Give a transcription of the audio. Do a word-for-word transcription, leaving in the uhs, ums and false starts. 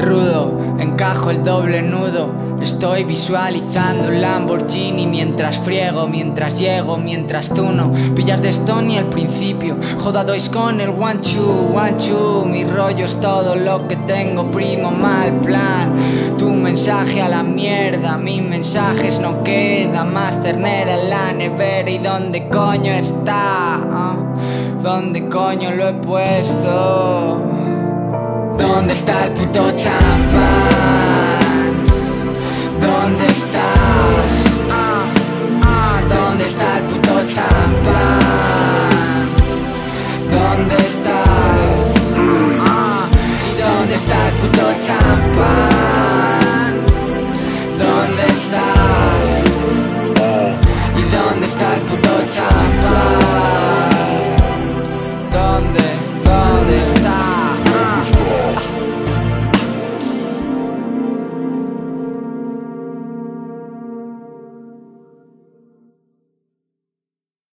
Rudo, encajo el doble nudo. Estoy visualizando un Lamborghini mientras friego, mientras llego, mientras tú no pillas de Stony al principio. Joda, dois con el one two, one two. Mi rollo es todo lo que tengo, primo, mal plan. Tu mensaje a la mierda, mis mensajes no queda. Más ternera en la nevera y ¿dónde coño está? ¿Dónde coño lo he puesto? ¿Dónde está el puto champán? ¿Dónde está? ¿Dónde está el puto champán? ¿Dónde estás? ¿Y dónde está el puto champán?